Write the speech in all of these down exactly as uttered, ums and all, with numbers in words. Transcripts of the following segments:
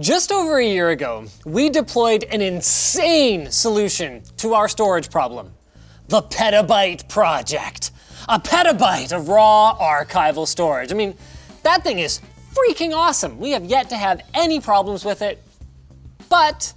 Just over a year ago, we deployed an insane solution to our storage problem, the petabyte project. A petabyte of raw archival storage. I mean, that thing is freaking awesome. We have yet to have any problems with it, but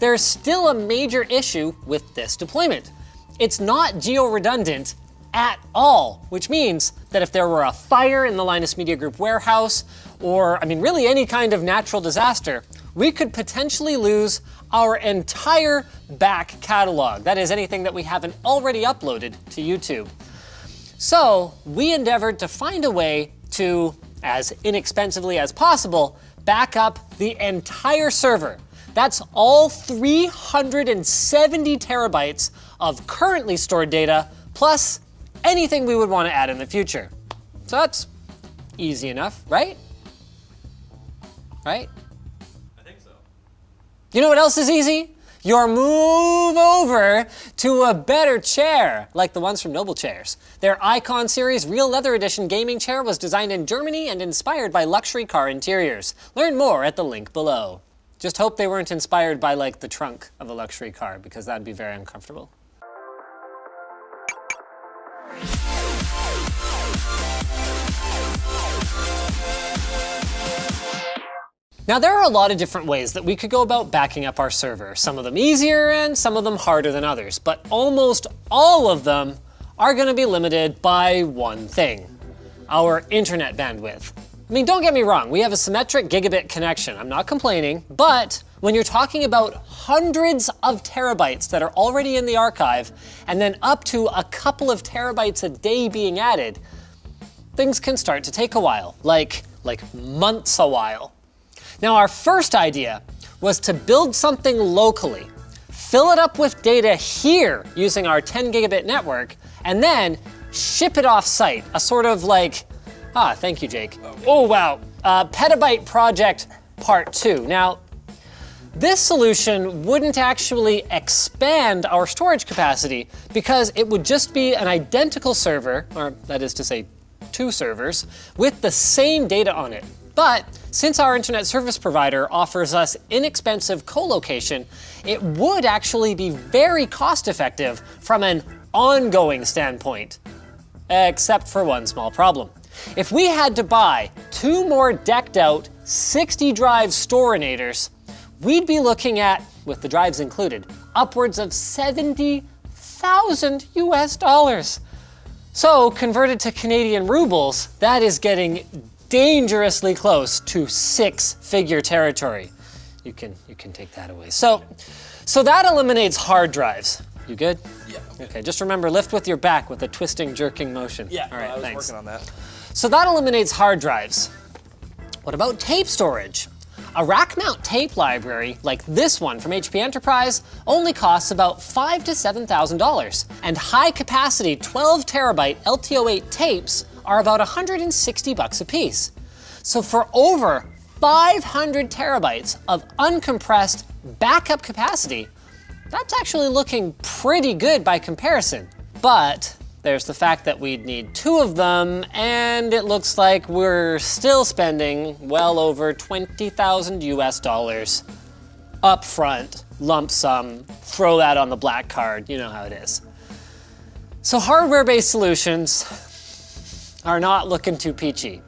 there's still a major issue with this deployment. It's not geo-redundant at all, which means that if there were a fire in the Linus Media Group warehouse, or I mean really any kind of natural disaster, we could potentially lose our entire back catalog. That is anything that we haven't already uploaded to YouTube. So we endeavored to find a way to, as inexpensively as possible, back up the entire server. That's all three hundred seventy terabytes of currently stored data, plus anything we would want to add in the future. So that's easy enough, right? Right? I think so. You know what else is easy? Your move over to a better chair, like the ones from Noble Chairs. Their Icon Series Real Leather Edition gaming chair was designed in Germany and inspired by luxury car interiors. Learn more at the link below. Just hope they weren't inspired by like the trunk of a luxury car, because that'd be very uncomfortable. Now there are a lot of different ways that we could go about backing up our server. Some of them easier and some of them harder than others, but almost all of them are gonna be limited by one thing: our internet bandwidth. I mean, don't get me wrong, we have a symmetric gigabit connection, I'm not complaining, but when you're talking about hundreds of terabytes that are already in the archive, and then up to a couple of terabytes a day being added, things can start to take a while, like, like months a while. Now our first idea was to build something locally, fill it up with data here using our ten gigabit network, and then ship it off-site, a sort of like, ah, thank you, Jake. Oh, wow. Uh, Petabyte Project Part two. Now, this solution wouldn't actually expand our storage capacity because it would just be an identical server, or that is to say, two servers, with the same data on it. But since our internet service provider offers us inexpensive co-location, it would actually be very cost-effective from an ongoing standpoint, except for one small problem. If we had to buy two more decked out sixty drive storinators, we'd be looking at, with the drives included, upwards of seventy thousand U S dollars. So converted to Canadian rubles, that is getting dangerously close to six figure territory. You can, you can take that away. So, so that eliminates hard drives. You good? Yeah. Okay. okay, just remember, lift with your back with a twisting, jerking motion. Yeah, All right, no, I was thanks. working on that. So that eliminates hard drives. What about tape storage? A rack mount tape library, like this one from H P Enterprise, only costs about five to seven thousand dollars, and high capacity twelve terabyte L T O eight tapes are about one hundred sixty bucks a piece. So for over five hundred terabytes of uncompressed backup capacity, that's actually looking pretty good by comparison. But there's the fact that we'd need two of them, and it looks like we're still spending well over twenty thousand U S dollars upfront, lump sum, throw that on the black card, you know how it is. So hardware-based solutions are not looking too peachy.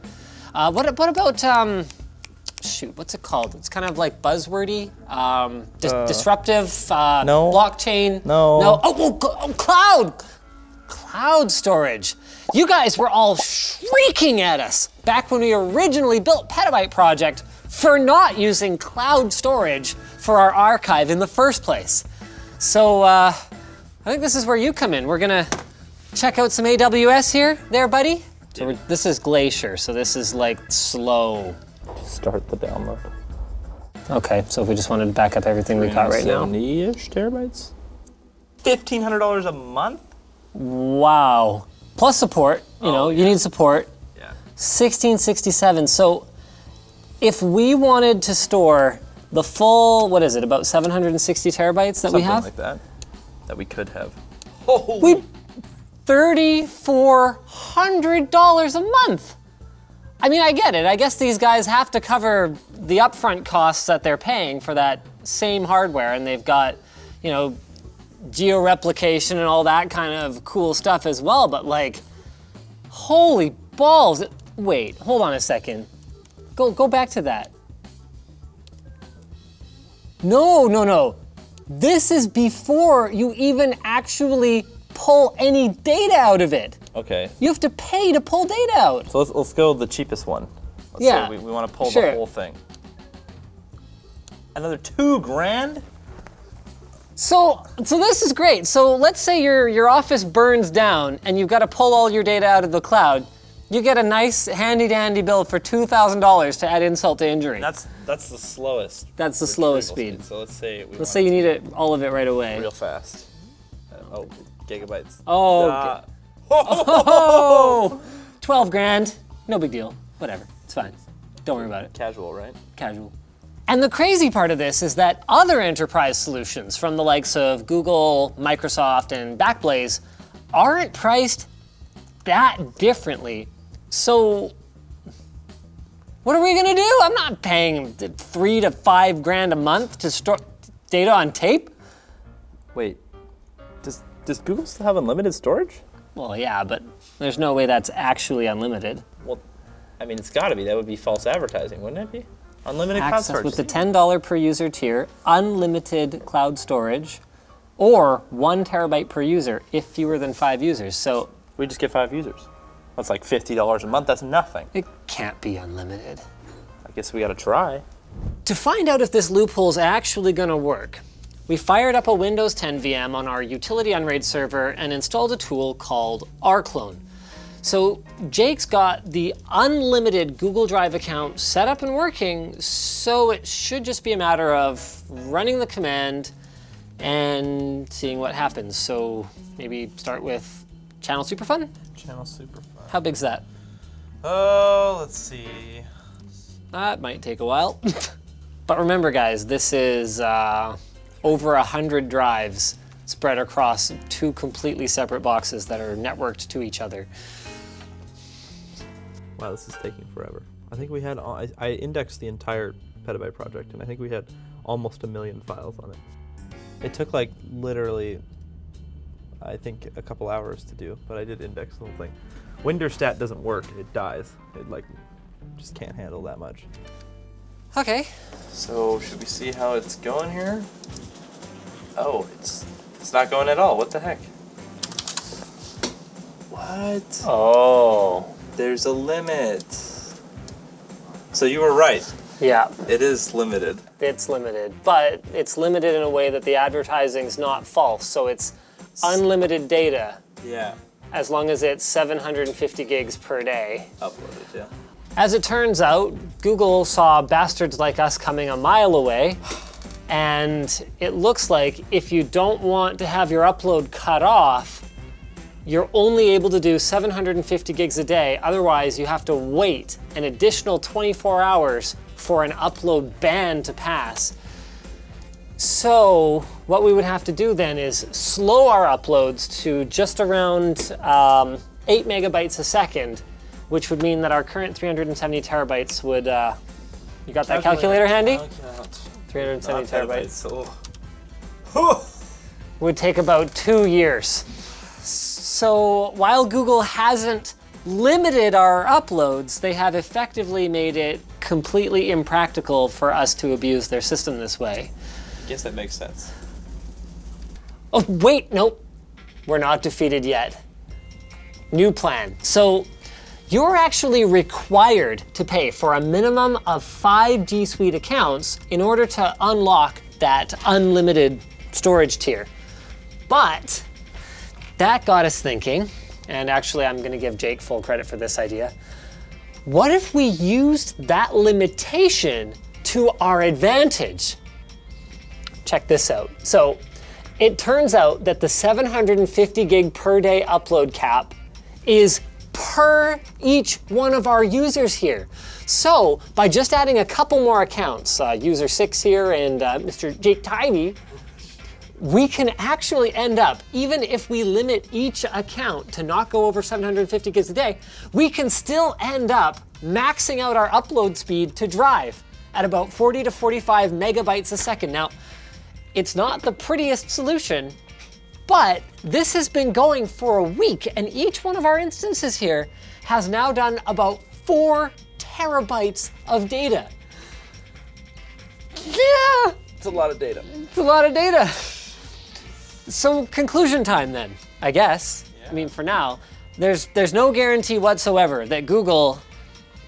Uh, what, what about, um, shoot, what's it called? It's kind of like buzzwordy, um, dis uh, disruptive, uh, no. blockchain. No. No, oh, oh, oh, cloud, cloud storage. You guys were all shrieking at us back when we originally built Petabyte Project for not using cloud storage for our archive in the first place. So uh, I think this is where you come in. We're gonna check out some A W S here, there, buddy. So we're, this is Glacier, so this is like slow. Start the download. Okay, so if we just wanted to back up everything we got right now. seventy-ish terabytes? fifteen hundred dollars a month? Wow. Plus support, you oh, know, yeah. you need support. Yeah. sixteen sixty-seven, so if we wanted to store the full, what is it, about seven hundred sixty terabytes that Something we have? Something like that, that we could have. Oh! We, thirty-four hundred dollars a month. I mean, I get it. I guess these guys have to cover the upfront costs that they're paying for that same hardware, and they've got, you know, geo-replication and all that kind of cool stuff as well, but like, holy balls. Wait, hold on a second. Go, go back to that. No, no, no. This is before you even actually pull any data out of it. Okay. You have to pay to pull data out. So let's, let's go the cheapest one. Let's yeah. We, we want to pull sure. the whole thing. Another two grand? So, so this is great. So let's say your, your office burns down and you've got to pull all your data out of the cloud. You get a nice handy-dandy bill for two thousand dollars to add insult to injury. That's that's the slowest. That's the slowest speed. speed. So let's say we let's say you need it all of it right away. Real fast. Uh, oh, gigabytes. Oh. Uh, oh. twelve grand. No big deal. Whatever. It's fine. Don't worry about it. Casual, right? Casual. And the crazy part of this is that other enterprise solutions from the likes of Google, Microsoft, and Backblaze aren't priced that differently. So what are we gonna do? I'm not paying three to five grand a month to store data on tape. Wait, does, does Google still have unlimited storage? Well, yeah, but there's no way that's actually unlimited. Well, I mean, it's gotta be. That would be false advertising, wouldn't it be? Unlimited access cloud storage. With the ten dollar per user tier, unlimited cloud storage, or one terabyte per user if fewer than five users. So we just get five users. That's like fifty dollars a month, that's nothing. It can't be unlimited. I guess we gotta try. To find out if this loophole's actually gonna work, we fired up a Windows ten V M on our utility Unraid server and installed a tool called rClone. So Jake's got the unlimited Google Drive account set up and working, so it should just be a matter of running the command and seeing what happens. So maybe start with Channel Super Fun? Channel Super Fun. How big's that? Oh, let's see. That might take a while. But remember guys, this is uh, over a hundred drives spread across two completely separate boxes that are networked to each other. Wow, this is taking forever. I think we had, all, I, I indexed the entire petabyte project and I think we had almost a million files on it. It took like literally I think a couple hours to do, but I did index the whole thing. Windirstat doesn't work, it dies. It like, just can't handle that much. Okay. So should we see how it's going here? Oh, it's it's not going at all, what the heck? What? Oh, there's a limit. So you were right. Yeah. It is limited. It's limited, but it's limited in a way that the advertising's not false, so it's unlimited data. Yeah. As long as it's seven hundred fifty gigs per day. Uploaded, yeah. As it turns out, Google saw bastards like us coming a mile away, and it looks like if you don't want to have your upload cut off, you're only able to do seven hundred fifty gigs a day. Otherwise, you have to wait an additional twenty-four hours for an upload ban to pass. So what we would have to do then is slow our uploads to just around um, eight megabytes a second, which would mean that our current three hundred seventy terabytes would, uh, you got that calculator, calculator handy? three hundred seventy terabytes. Oh. Oh. Would take about two years. So while Google hasn't limited our uploads, they have effectively made it completely impractical for us to abuse their system this way. I guess that makes sense. Oh, wait, nope. We're not defeated yet. New plan. So you're actually required to pay for a minimum of five G Suite accounts in order to unlock that unlimited storage tier. But that got us thinking, and actually I'm gonna give Jake full credit for this idea. What if we used that limitation to our advantage? Check this out. So it turns out that the seven hundred fifty gig per day upload cap is per each one of our users here. So by just adding a couple more accounts, uh, user six here and uh, Mister Jake Tyvee, we can actually end up, even if we limit each account to not go over seven hundred fifty gigs a day, we can still end up maxing out our upload speed to Drive at about forty to forty-five megabytes a second. Now, it's not the prettiest solution, but this has been going for a week, and each one of our instances here has now done about four terabytes of data. Yeah! It's a lot of data. It's a lot of data. So conclusion time then, I guess. Yeah. I mean, for now, there's, there's no guarantee whatsoever that Google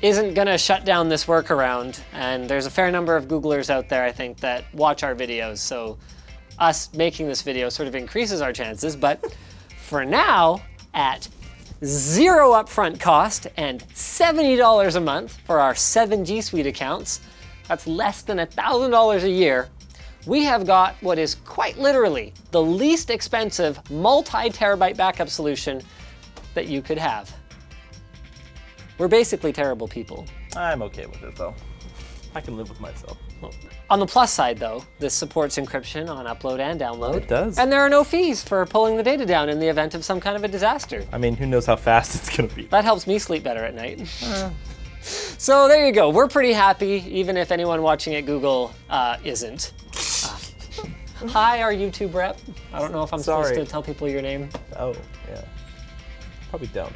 isn't gonna shut down this workaround, and there's a fair number of Googlers out there, I think, that watch our videos, so us making this video sort of increases our chances, but for now, at zero upfront cost and seventy dollars a month for our seven G Suite accounts, that's less than one thousand dollars a year, we have got what is quite literally the least expensive multi-terabyte backup solution that you could have. We're basically terrible people. I'm okay with it though. I can live with myself. Oh. On the plus side though, this supports encryption on upload and download. It does. And there are no fees for pulling the data down in the event of some kind of a disaster. I mean, who knows how fast it's gonna be. That helps me sleep better at night. Uh. So there you go. We're pretty happy, even if anyone watching at Google uh, isn't. Uh, hi, our YouTube rep. I don't know if I'm Sorry. supposed to tell people your name. Oh, yeah. Probably don't.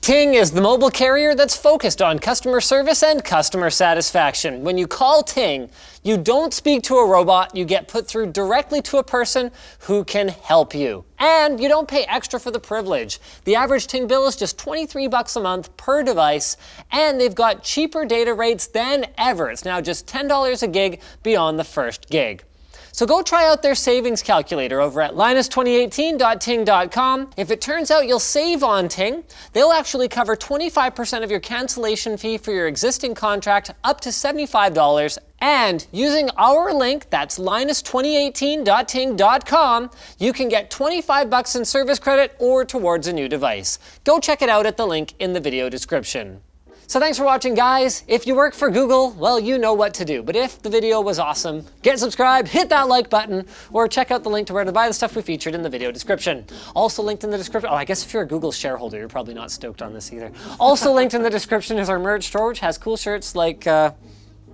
Ting is the mobile carrier that's focused on customer service and customer satisfaction. When you call Ting, you don't speak to a robot, you get put through directly to a person who can help you. And you don't pay extra for the privilege. The average Ting bill is just twenty-three bucks a month per device, and they've got cheaper data rates than ever. It's now just ten dollars a gig beyond the first gig. So go try out their savings calculator over at linus twenty eighteen dot ting dot com. If it turns out you'll save on Ting, they'll actually cover twenty-five percent of your cancellation fee for your existing contract up to seventy-five dollars. And using our link, that's linus twenty eighteen dot ting dot com, you can get twenty-five bucks in service credit or towards a new device. Go check it out at the link in the video description. So thanks for watching, guys. If you work for Google, well, you know what to do. But if the video was awesome, get subscribed, hit that like button, or check out the link to where to buy the stuff we featured in the video description. Also linked in the description, oh, I guess if you're a Google shareholder, you're probably not stoked on this either. Also linked in the description is our merch store, which has cool shirts like, uh,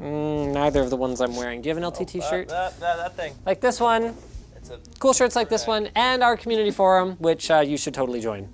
mm, neither of the ones I'm wearing. Do you have an L T T oh, shirt? That, that, that thing. Like this one. It's a cool shirts like this one, and our community forum, which uh, you should totally join.